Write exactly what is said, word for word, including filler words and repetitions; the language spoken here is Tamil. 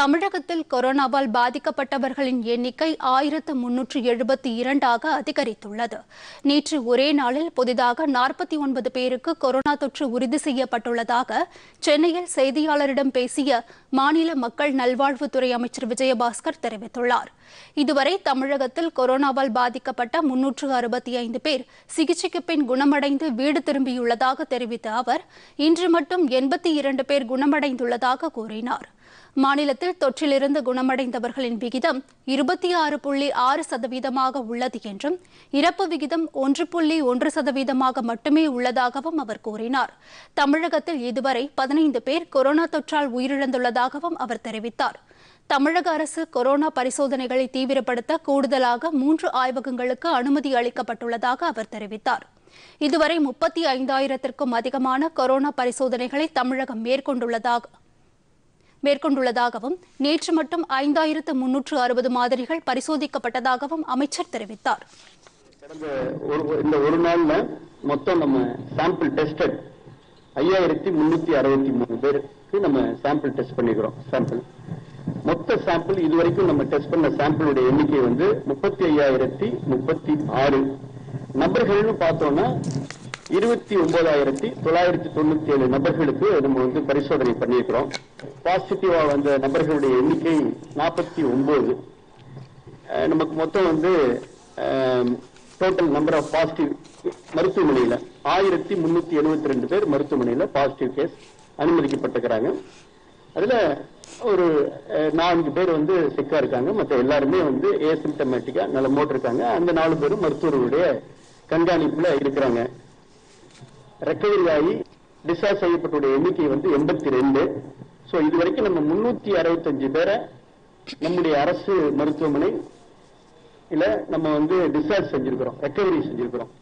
தமிழகத்தில் கொரோனாவால் பாதிக்கப்பட்டவர்களின் எண்ணிக்கை ஆயிரத்து முன்னூற்று எழுபத்தி இரண்டு ஆக அதிகரித்துள்ளது. நேற்று ஒரே நாளில் புதிதாக நாற்பத்தி ஒன்பது பேருக்கு கொரோனா தொற்று உறுதி செய்யப்பட்டுள்ளதாக சென்னையில் செய்தியாளரிடம் பேசிய மாநில மக்கள் நல்வாழ்வுத்துறை அமைச்சர் விஜயபாஸ்கர் தெரிவித்துள்ளார். இதுவரை தமிழகத்தில் கொரோனாவால் பாதிக்கப்பட்ட முன்னூற்று அறுபத்தைந்து பேர் சிகிச்சைக்கு பின் குணமடைந்து வீடு திரும்பியுள்ளதாக தெரிவித்த அவர், இன்று மட்டும் எண்பத்தி இரண்டு பேர் குணமடைந்துள்ளதாக கூறினார். மாநிலத்தில் தொற்றிலிருந்து குணமடைந்தவர்களின் விகிதம் இருபத்தி ஆறு புள்ளி ஆறு சதவீதமாக உள்ளது என்றும், இறப்பு விகிதம் ஒன்று புள்ளி ஒன்று சதவீதமாக மட்டுமே உள்ளதாகவும் அவர் கூறினார். தமிழகத்தில் இதுவரை பதினைந்து பேர் கொரோனா தொற்றால் உயிரிழந்துள்ளதாகவும் அவர் தெரிவித்தார். தமிழக அரசு கொரோனா பரிசோதனைகளை தீவிரப்படுத்த கூடுதலாக மூன்று ஆய்வகங்களுக்கு அனுமதி அளிக்கப்பட்டுள்ளதாக அவர் தெரிவித்தார். இதுவரை முப்பத்தி ஐந்தாயிரத்திற்கும் அதிகமான கொரோனா பரிசோதனைகளை தமிழகம் மேற்கொண்டுள்ளதாக மேற்கொண்டுள்ளதாகவும் நேற்று மட்டும் ஐந்தாயிரத்து முன்னூற்று அறுபது மாதிரிகள் பரிசோதிக்கப்பட்டதாகவும் அமைச்சர் தெரிவித்தார். இந்த ஒரு நாள்ல மொத்தம் நம்ம சாம்பிள் டெஸ்டட் ஐயாயிரத்தி முன்னூத்தி அறுபத்தி மூணு பேருக்கு நம்ம சாம்பிள் டெஸ்ட் பண்ணிக்கிறோம். சாம்பிள் மொத்த சாம்பிள் இதுவரைக்கும் நம்ம டெஸ்ட் பண்ண சாம்பிளுடைய எண்ணிக்கை வந்து முப்பத்தி ஐயாயிரத்தி முப்பத்தி ஆறு நபர்கள்னு பார்த்தோம்னா இருபத்தி ஒன்பதாயிரத்தி தொள்ளாயிரத்தி தொண்ணூத்தி ஏழு நபர்களுக்கு நம்ம வந்து பரிசோதனை பண்ணியிருக்கிறோம். பாசிட்டிவா வந்த நபர்களுடைய எண்ணிக்கை நாற்பத்தி ஒன்பது. நமக்கு மொத்தம் வந்து டோட்டல் நம்பர் ஆஃப் பாசிட்டிவ் மருத்துவமனையில் ஆயிரத்தி முன்னூத்தி எழுபத்தி ரெண்டு பேர் மருத்துவமனையில் பாசிட்டிவ் கேஸ் அனுமதிக்கப்பட்டிருக்கிறாங்க. அதுல ஒரு நான்கு பேர் வந்து சிக்கா இருக்காங்க, மற்ற எல்லாருமே வந்து ஏசிம்டமேட்டிக்கா நலமோடு இருக்காங்க. அந்த நாலு பேரும் மருத்துவர்களுடைய கண்காணிப்புல இருக்கிறாங்க. ரெக்கவரி ஆகி டிஸ்சார்ஜ் செய்யப்பட்ட எண்ணிக்கை வந்து எண்பத்தி ரெண்டு. ஸோ இது வரைக்கும் நம்ம முன்னூத்தி அறுபத்தஞ்சு பேரை நம்முடைய அரசு மருத்துவமனை இல்ல நம்ம வந்து டிஸ்சார்ஜ் செஞ்சிருக்கிறோம், ரெக்கவரி செஞ்சிருக்கிறோம்.